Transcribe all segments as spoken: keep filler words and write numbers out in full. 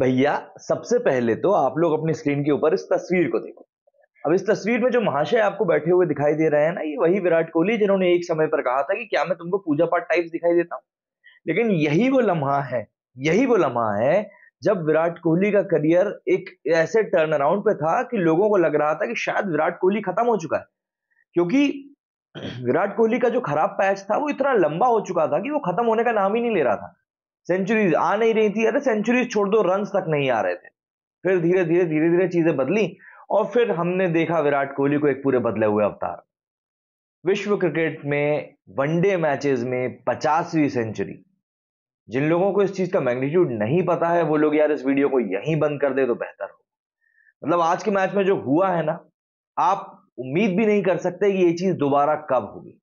भैया सबसे पहले तो आप लोग अपनी स्क्रीन के ऊपर इस तस्वीर को देखो। अब इस तस्वीर में जो महाशय आपको बैठे हुए दिखाई दे रहे हैं ना, ये वही विराट कोहली जिन्होंने एक समय पर कहा था कि क्या मैं तुमको पूजा पाठ टाइप्स दिखाई देता हूँ। लेकिन यही वो लम्हा है, यही वो लम्हा है जब विराट कोहली का करियर एक ऐसे टर्न अराउंड पे था कि लोगों को लग रहा था कि शायद विराट कोहली खत्म हो चुका है, क्योंकि विराट कोहली का जो खराब पैच था वो इतना लंबा हो चुका था कि वो खत्म होने का नाम ही नहीं ले रहा था। सेंचुरीज आ नहीं रही थी, अरे सेंचुरीज छोड़ दो, रन तक नहीं आ रहे थे। फिर धीरे धीरे धीरे धीरे चीजें बदली और फिर हमने देखा विराट कोहली को एक पूरे बदले हुए अवतार। विश्व क्रिकेट में वनडे मैचेस में पचासवीं सेंचुरी। जिन लोगों को इस चीज का मैग्नीट्यूड नहीं पता है वो लोग यार इस वीडियो को यहीं बंद कर दे तो बेहतर हो। मतलब आज के मैच में जो हुआ है ना, आप उम्मीद भी नहीं कर सकते कि ये चीज दोबारा कब होगी।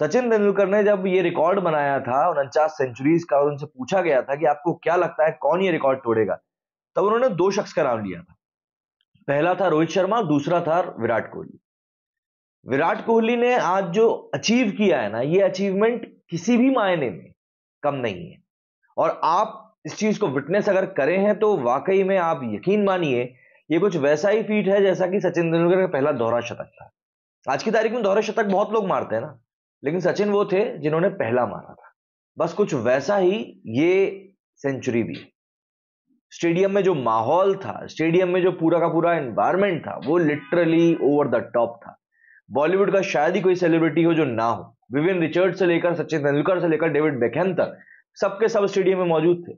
सचिन तेंदुलकर ने जब ये रिकॉर्ड बनाया था उनचास सेंचुरीज का, उनसे पूछा गया था कि आपको क्या लगता है कौन ये रिकॉर्ड तोड़ेगा, तब उन्होंने दो शख्स का नाम लिया था। पहला था रोहित शर्मा, दूसरा था विराट कोहली। विराट कोहली ने आज जो अचीव किया है ना, ये अचीवमेंट किसी भी मायने में कम नहीं है। और आप इस चीज को विटनेस अगर करें हैं तो वाकई में आप यकीन मानिए ये कुछ वैसा ही फीट है जैसा कि सचिन तेंदुलकर का पहला दोहरा शतक था। आज की तारीख में दोहरा शतक बहुत लोग मारते हैं ना, लेकिन सचिन वो थे जिन्होंने पहला मारा था। बस कुछ वैसा ही ये सेंचुरी भी। स्टेडियम में जो माहौल था, स्टेडियम में जो पूरा का पूरा एनवायरमेंट था, वो लिटरली ओवर द टॉप था। बॉलीवुड का शायद ही कोई सेलिब्रिटी हो जो ना हो। विवियन रिचर्ड से लेकर सचिन तेंदुलकर से लेकर डेविड बेकहम तक सबके सब स्टेडियम में मौजूद थे।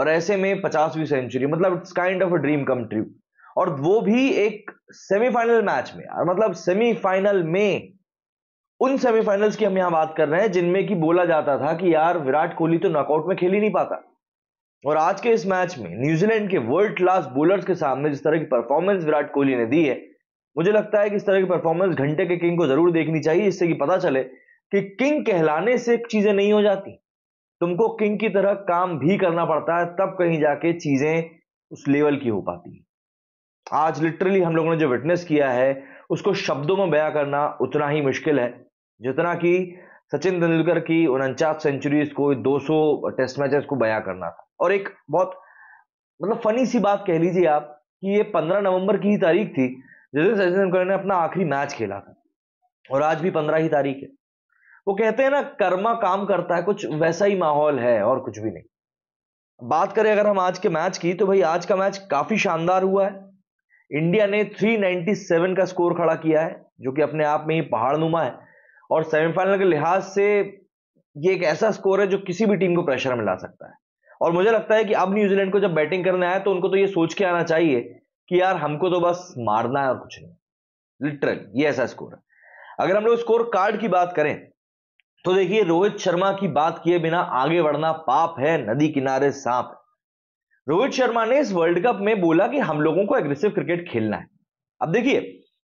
और ऐसे में पचासवीं सेंचुरी, मतलब it's kind of a dream come true. और वो भी एक सेमीफाइनल मैच में, मतलब सेमीफाइनल में। उन सेमीफाइनल्स की हम यहाँ बात कर रहे हैं जिनमें कि बोला जाता था कि यार विराट कोहली तो नॉकआउट में खेल ही नहीं पाता। और आज के इस मैच में न्यूजीलैंड के वर्ल्ड क्लास बॉलर्स के सामने जिस तरह की परफॉर्मेंस विराट कोहली ने दी है, मुझे लगता है कि इस तरह की परफॉर्मेंस घंटे के किंग को जरूर देखनी चाहिए, इससे कि पता चले कि किंग कहलाने से चीजें नहीं हो जाती। तुमको किंग की तरह काम भी करना पड़ता है, तब कहीं जाके चीजें उस लेवल की हो पाती है। आज लिटरली हम लोगों ने जो विटनेस किया है उसको शब्दों में बयां करना उतना ही मुश्किल है जितना कि सचिन तेंदुलकर की उनचास सेंचुरीज को, दो सौ टेस्ट मैचेस को बयां करना था। और एक बहुत मतलब फनी सी बात कह लीजिए आप कि ये पंद्रह नवंबर की ही तारीख थी जिस दिन सचिन तेंदुलकर ने अपना आखिरी मैच खेला था, और आज भी पंद्रह ही तारीख है। वो कहते हैं ना, कर्मा काम करता है, कुछ वैसा ही माहौल है और कुछ भी नहीं। बात करें अगर हम आज के मैच की तो भाई आज का मैच काफी शानदार हुआ है। इंडिया ने तीन सौ सत्तानवे का स्कोर खड़ा किया है जो कि अपने आप में ही पहाड़नुमा है, और सेमीफाइनल के लिहाज से ये एक ऐसा स्कोर है जो किसी भी टीम को प्रेशर में ला सकता है। और मुझे लगता है कि अब न्यूजीलैंड को जब बैटिंग करने आए तो उनको तो ये सोच के आना चाहिए कि यार हमको तो बस मारना है और कुछ नहीं। लिटरली ये ऐसा स्कोर है। अगर हम लोग स्कोर कार्ड की बात करें तो देखिए, रोहित शर्मा की बात किए बिना आगे बढ़ना पाप है, नदी किनारे सांप है। रोहित शर्मा ने इस वर्ल्ड कप में बोला कि हम लोगों को एग्रेसिव क्रिकेट खेलना है। अब देखिए,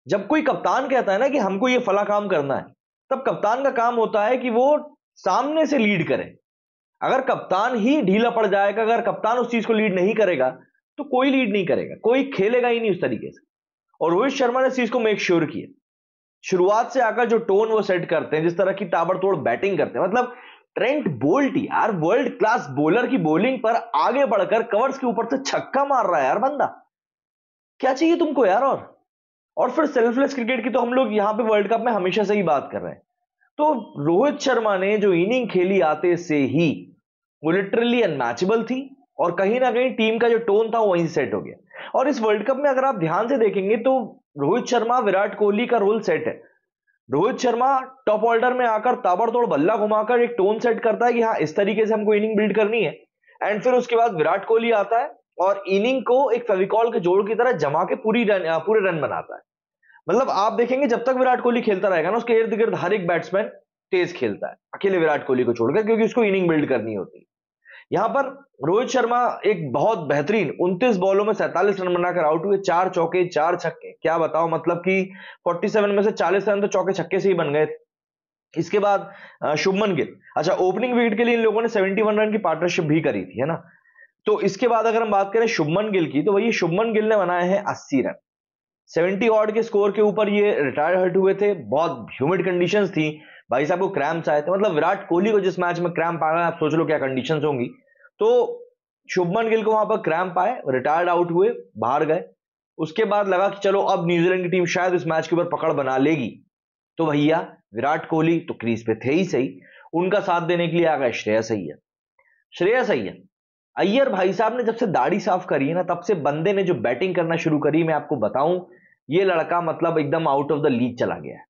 जब कोई कप्तान कहता है ना कि हमको ये फला काम करना है, तब कप्तान का काम होता है कि वो सामने से लीड करे। अगर कप्तान ही ढीला पड़ जाएगा, अगर कप्तान उस चीज को लीड नहीं करेगा तो कोई लीड नहीं करेगा, कोई खेलेगा ही नहीं उस तरीके से। और रोहित शर्मा ने इस चीज को मेक श्योर किया। शुरुआत से आकर जो टोन वो सेट करते हैं, जिस तरह की ताबड़तोड़ बैटिंग करते हैं, मतलब ट्रेंट बोल्ट यार वर्ल्ड क्लास बॉलर की बॉलिंग पर आगे बढ़कर कवर्स के ऊपर से छक्का मार रहा है यार बंदा। क्या चाहिए तुमको यार। और और फिर सेल्फलेस क्रिकेट की तो हम लोग यहाँ पे वर्ल्ड कप में हमेशा से ही बात कर रहे हैं। तो रोहित शर्मा ने जो इनिंग खेली आते से ही, वो लिटरली अनमैचेबल थी, और कहीं ना कहीं टीम का जो टोन था वहीं सेट हो गया। और इस वर्ल्ड कप में अगर आप ध्यान से देखेंगे तो रोहित शर्मा विराट कोहली का रोल सेट है। रोहित शर्मा टॉप ऑर्डर में आकर ताबड़तोड़ बल्ला घुमाकर एक टोन सेट करता है कि हाँ इस तरीके से हमको इनिंग बिल्ड करनी है, एंड फिर उसके बाद विराट कोहली आता है और इनिंग को एक फेविकॉल के जोड़ की तरह जमा के पूरी रन पूरे रन बनाता है। मतलब आप देखेंगे जब तक विराट कोहली खेलता रहेगा ना, उसके इर्द गिर्द हर एक बैट्समैन तेज खेलता है, अकेले विराट कोहली को छोड़कर, क्योंकि उसको इनिंग बिल्ड करनी होती है। यहां पर रोहित शर्मा एक बहुत बेहतरीन उनतीस बॉलों में सैंतालीस रन बनाकर आउट हुए, चार चौके चार छक्के। क्या बताओ, मतलब कि सैंतालीस में से चालीस रन तो चौके छक्के से ही बन गए। इसके बाद शुभमन गिल, अच्छा ओपनिंग विकेट के लिए इन लोगों ने इकहत्तर रन की पार्टनरशिप भी करी थी, है ना। तो इसके बाद अगर हम बात करें शुभमन गिल की, तो वही शुभमन गिल ने बनाए हैं अस्सी रन। सत्तर ऑड के स्कोर के ऊपर ये रिटायर हर्ट हुए थे। बहुत ह्यूमिड कंडीशंस थी, भाई साहब को क्रैम्प्स आए थे। मतलब विराट कोहली को जिस मैच में क्रैम्प आ गया, आप सोच लो क्या कंडीशंस होंगी। तो शुभमन गिल को वहां पर क्रैम्प आए, रिटायर्ड आउट हुए, बाहर गए। उसके बाद लगा कि चलो अब न्यूजीलैंड की टीम शायद इस मैच के ऊपर पकड़ बना लेगी, तो भैया विराट कोहली तो क्रीज पे थे ही सही, उनका साथ देने के लिए आ गए श्रेयस अय्यर। श्रेयस अय्यर अय्यर भाई साहब ने जब से दाढ़ी साफ करी है ना, तब से बंदे ने जो बैटिंग करना शुरू करी, मैं आपको बताऊं ये लड़का मतलब एकदम आउट ऑफ द लीग चला गया है।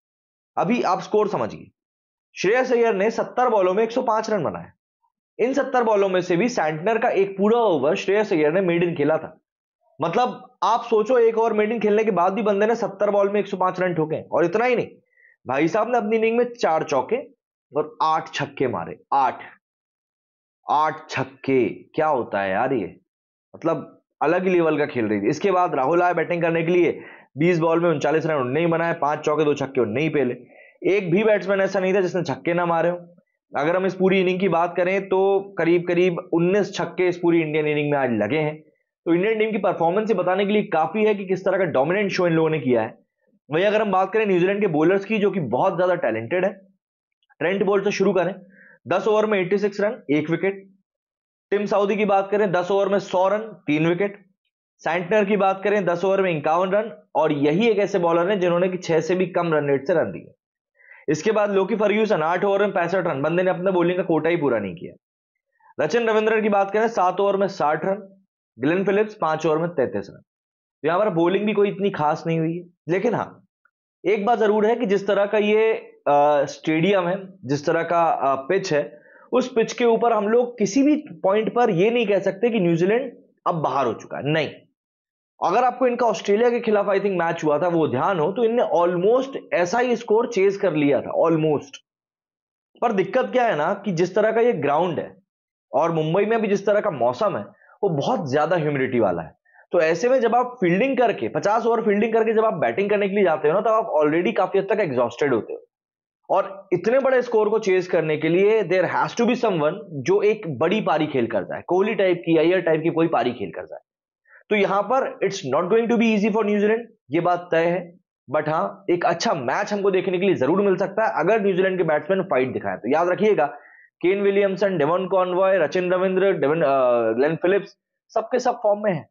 अभी आप स्कोर समझिए, श्रेयस अय्यर ने सत्तर बॉलों में एक सौ पाँच रन बनाए। इन सत्तर बॉलों में से भी सैंटनर का एक पूरा ओवर श्रेयस अय्यर ने मेड इन खेला था। मतलब आप सोचो, एक ओवर मेड इन खेलने के बाद भी बंदे ने सत्तर बॉल में एक सौ पाँच रन ठोके। और इतना ही नहीं, भाई साहब ने अपनी इनिंग में चार चौके और आठ छक्के मारे। आठ आठ छक्के क्या होता है यार, ये मतलब अलग लेवल का खेल रही थी। इसके बाद राहुल आए बैटिंग करने के लिए, बीस बॉल में उनचालीस रन उन्होंने ही बनाए, पांच चौके दो छक्के उन्होंने ही पेले। एक भी बैट्समैन ऐसा नहीं था जिसने छक्के ना मारे हो। अगर हम इस पूरी इनिंग की बात करें तो करीब करीब उन्नीस छक्के इस पूरी इंडियन इनिंग में आज लगे हैं। तो इंडियन टीम की परफॉर्मेंस ये बताने के लिए काफी है कि किस तरह का डोमिनेंट शो इन लोगों ने किया है। वहीं अगर हम बात करें न्यूजीलैंड के बॉलर्स की, जो कि बहुत ज्यादा टैलेंटेड है, ट्रेंट बोल्ट से शुरू करें, दस ओवर में एट्टी सिक्स रन एक विकेट। टिम साउदी की बात करें, दस ओवर में सौ रन तीन विकेट। सैंटनर की बात करें, दस ओवर में इक्यावन रन, और यही एक ऐसे बॉलर है जिन्होंने कि छह से भी कम रन रेट से रन दिए। इसके बाद लॉकी फर्ग्यूसन, आठ ओवर में पैंसठ रन, बंदे ने अपने बॉलिंग का कोटा ही पूरा नहीं किया। रचिन रविंद्र की बात करें, सात ओवर में साठ रन। ग्लेन फिलिप्स पांच ओवर में तैंतीस रन। तो यहाँ पर बॉलिंग भी कोई इतनी खास नहीं हुई है। लेकिन हाँ, एक बात जरूर है कि जिस तरह का ये स्टेडियम है, जिस तरह का आ, पिच है, उस पिच के ऊपर हम लोग किसी भी पॉइंट पर यह नहीं कह सकते कि न्यूजीलैंड अब बाहर हो चुका है। नहीं, अगर आपको इनका ऑस्ट्रेलिया के खिलाफ आई थिंक मैच हुआ था वो ध्यान हो, तो इनने ऑलमोस्ट ऐसा ही स्कोर चेज कर लिया था, ऑलमोस्ट। पर दिक्कत क्या है ना कि जिस तरह का ये ग्राउंड है और मुंबई में भी जिस तरह का मौसम है, वो बहुत ज्यादा ह्यूमिडिटी वाला है। तो ऐसे में जब आप फील्डिंग करके पचास ओवर फील्डिंग करके जब आप बैटिंग करने के लिए जाते हो ना, तो आप ऑलरेडी काफी हद तक एग्जॉस्टेड होते हो। और इतने बड़े स्कोर को चेज करने के लिए there has to be someone जो एक बड़ी पारी खेल कर जाए, कोहली टाइप की, अय्यर टाइप की कोई पारी खेल कर जाए। तो यहां पर it's not going to be easy for New Zealand, ये बात तय है। बट हाँ, एक अच्छा मैच हमको देखने के लिए जरूर मिल सकता है अगर न्यूजीलैंड के बैट्समैन फाइट दिखाएं तो। याद रखिएगा, Kane Williamson, Devon Conway, Rachin Ravindra, Devon Glenn Phillips, सबके सब फॉर्म में है।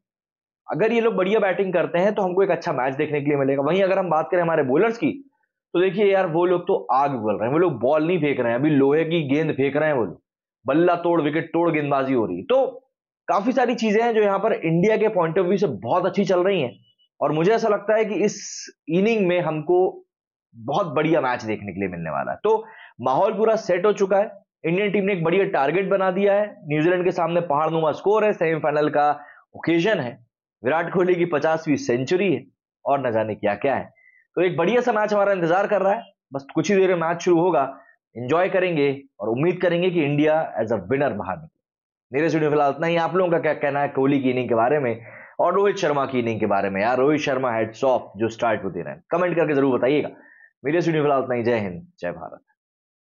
अगर ये लोग बढ़िया बैटिंग करते हैं तो हमको एक अच्छा मैच देखने के लिए मिलेगा। वहीं अगर हम बात करें हमारे बॉलर्स की, तो देखिए यार, वो लोग तो आग उगल रहे हैं। वो लोग बॉल नहीं फेंक रहे हैं, अभी लोहे की गेंद फेंक रहे हैं। वो लोग बल्ला तोड़, विकेट तोड़ गेंदबाजी हो रही है। तो काफी सारी चीजें हैं जो यहाँ पर इंडिया के पॉइंट ऑफ व्यू से बहुत अच्छी चल रही हैं। और मुझे ऐसा लगता है कि इस इनिंग में हमको बहुत बढ़िया मैच देखने के लिए मिलने वाला है। तो माहौल पूरा सेट हो चुका है। इंडियन टीम ने एक बढ़िया टारगेट बना दिया है। न्यूजीलैंड के सामने पहाड़नुमा स्कोर है, सेमीफाइनल का ओकेजन है, विराट कोहली की पचासवीं सेंचुरी है और न जाने क्या क्या है। तो एक बढ़िया सा मैच हमारा इंतजार कर रहा है। बस कुछ ही देर में मैच शुरू होगा, इंजॉय करेंगे और उम्मीद करेंगे कि इंडिया एज अ विनर बाहर निकले। मेरे स्टूडियो में फिलहाल इतना ही। आप लोगों का क्या कहना है कोहली की इनिंग के बारे में और रोहित शर्मा की इनिंग के बारे में? यार रोहित शर्मा हेड्स ऑफ जो स्टार्ट को दे रहे हैं, कमेंट करके जरूर बताइएगा। मेरे स्टूडियो में फिलहाल इतना ही। जय हिंद, जय भारत।